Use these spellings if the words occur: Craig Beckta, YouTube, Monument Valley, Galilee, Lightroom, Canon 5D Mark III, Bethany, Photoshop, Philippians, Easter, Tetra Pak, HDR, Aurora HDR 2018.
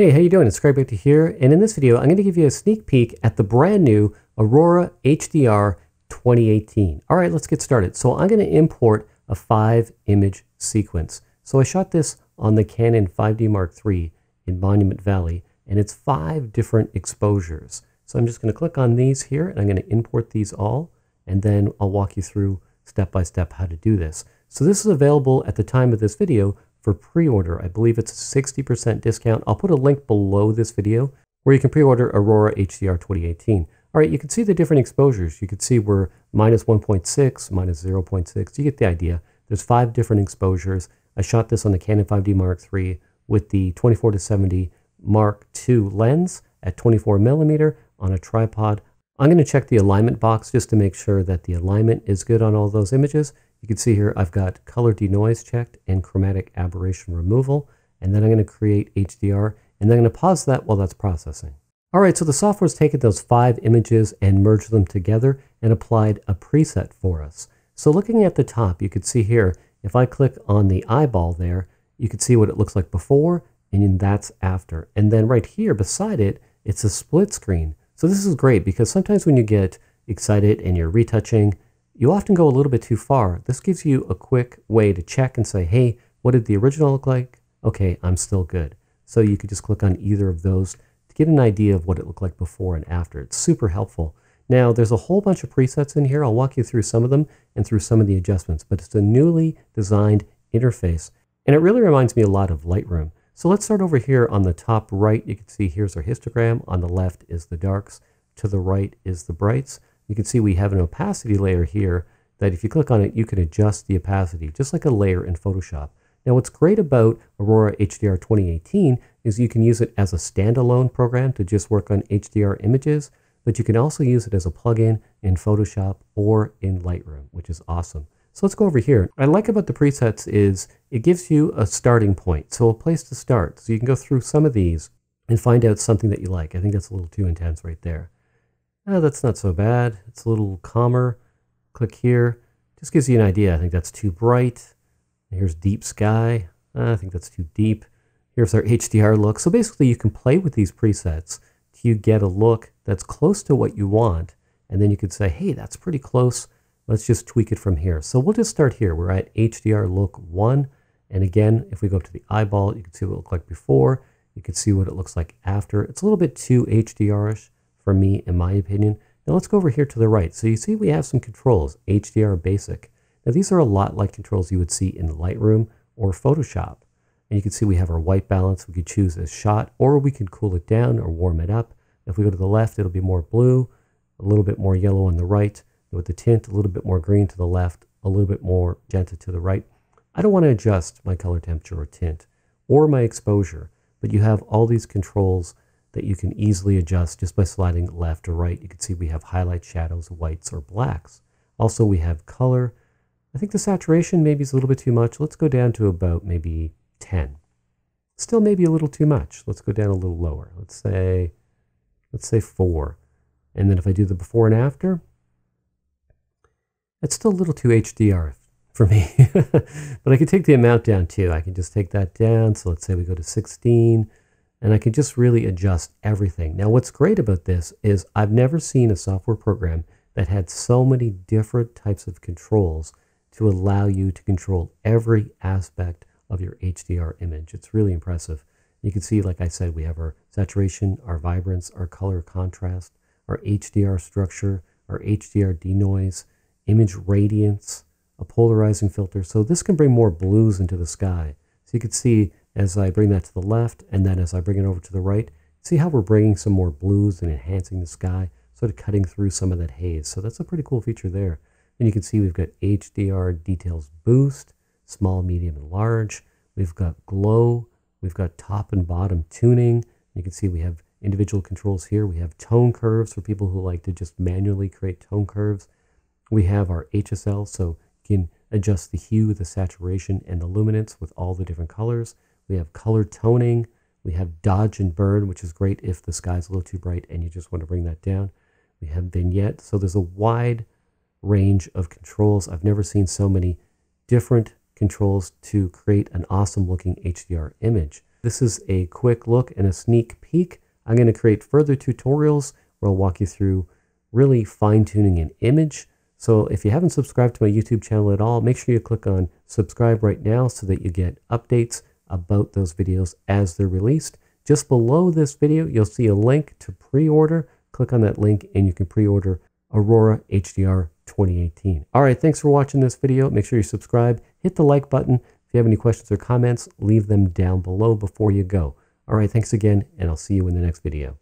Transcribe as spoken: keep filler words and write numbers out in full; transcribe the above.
Hey, how you doing? It's Craig Beckta here, and in this video, I'm going to give you a sneak peek at the brand new Aurora H D R twenty eighteen. All right, let's get started. So I'm going to import a five image sequence. So I shot this on the Canon five D Mark three in Monument Valley, and it's five different exposures. So I'm just going to click on these here, and I'm going to import these all, and then I'll walk you through step by step how to do this. So this is available at the time of this video for pre-order. I believe it's a sixty percent discount. I'll put a link below this video where you can pre-order Aurora H D R twenty eighteen. All right, you can see the different exposures. You can see we're minus one point six, minus zero point six. You get the idea. There's five different exposures. I shot this on the Canon five D Mark three with the twenty-four to seventy Mark two lens at twenty-four millimeter on a tripod. I'm going to check the alignment box just to make sure that the alignment is good on all those images. You can see here I've got color denoise checked and chromatic aberration removal, and then I'm going to create H D R, and then I'm going to pause that while that's processing. All right, so the software's taken those five images and merged them together and applied a preset for us. So looking at the top, you can see here, if I click on the eyeball there, you can see what it looks like before, and then that's after. And then right here beside it, it's a split screen. So this is great because sometimes when you get excited and you're retouching, you often go a little bit too far. This gives you a quick way to check and say, hey, what did the original look like? Okay, I'm still good. So you could just click on either of those to get an idea of what it looked like before and after. It's super helpful. Now, there's a whole bunch of presets in here. I'll walk you through some of them and through some of the adjustments, but it's a newly designed interface, and it really reminds me a lot of Lightroom. So let's start over here on the top right. You can see here's our histogram. On the left is the darks. To the right is the brights. You can see we have an opacity layer here that if you click on it, you can adjust the opacity, just like a layer in Photoshop. Now, what's great about Aurora H D R twenty eighteen is you can use it as a standalone program to just work on H D R images, but you can also use it as a plugin in Photoshop or in Lightroom, which is awesome. So let's go over here. What I like about the presets is it gives you a starting point, so a place to start. So you can go through some of these and find out something that you like. I think that's a little too intense right there. Oh, that's not so bad. It's a little calmer. Click here. Just gives you an idea. I think that's too bright. Here's deep sky. I think that's too deep. Here's our H D R look. So basically you can play with these presets till you get a look that's close to what you want. And then you could say, hey, that's pretty close. Let's just tweak it from here. So we'll just start here. We're at H D R look one. And again, if we go up to the eyeball, you can see what it looked like before. You can see what it looks like after. It's a little bit too H D R-ish. For me, in my opinion. Now let's go over here to the right. So you see we have some controls, H D R basic. Now these are a lot like controls you would see in Lightroom or Photoshop. And you can see we have our white balance. We could choose a shot, or we could cool it down or warm it up. If we go to the left, it'll be more blue, a little bit more yellow on the right. With the tint, a little bit more green to the left, a little bit more magenta to the right. I don't want to adjust my color temperature or tint or my exposure, but you have all these controls that you can easily adjust just by sliding left or right. You can see we have highlights, shadows, whites, or blacks. Also, we have color. I think the saturation maybe is a little bit too much. Let's go down to about maybe ten. Still maybe a little too much. Let's go down a little lower. Let's say, let's say four. And then if I do the before and after, it's still a little too H D R for me. But I can take the amount down too. I can just take that down. So let's say we go to sixteen. And I can just really adjust everything. Now, what's great about this is I've never seen a software program that had so many different types of controls to allow you to control every aspect of your H D R image. It's really impressive. You can see, like I said, we have our saturation, our vibrance, our color contrast, our H D R structure, our H D R denoise, image radiance, a polarizing filter. So this can bring more blues into the sky. So you can see as I bring that to the left, and then as I bring it over to the right, see how we're bringing some more blues and enhancing the sky, sort of cutting through some of that haze. So that's a pretty cool feature there. And you can see we've got H D R details boost, small, medium, and large. We've got glow. We've got top and bottom tuning. You can see we have individual controls here. We have tone curves for people who like to just manually create tone curves. We have our H S L, so you can adjust the hue, the saturation, and the luminance with all the different colors. We have color toning, we have dodge and burn, which is great if the sky's a little too bright and you just want to bring that down. We have vignette, so there's a wide range of controls. I've never seen so many different controls to create an awesome looking H D R image. This is a quick look and a sneak peek. I'm going to create further tutorials where I'll walk you through really fine-tuning an image. So if you haven't subscribed to my YouTube channel at all, make sure you click on subscribe right now so that you get updates about those videos as they're released. Just below this video, you'll see a link to pre-order. Click on that link and you can pre-order Aurora H D R twenty eighteen. All right, thanks for watching this video. Make sure you subscribe, hit the like button. If you have any questions or comments, leave them down below before you go. All right, thanks again, and I'll see you in the next video.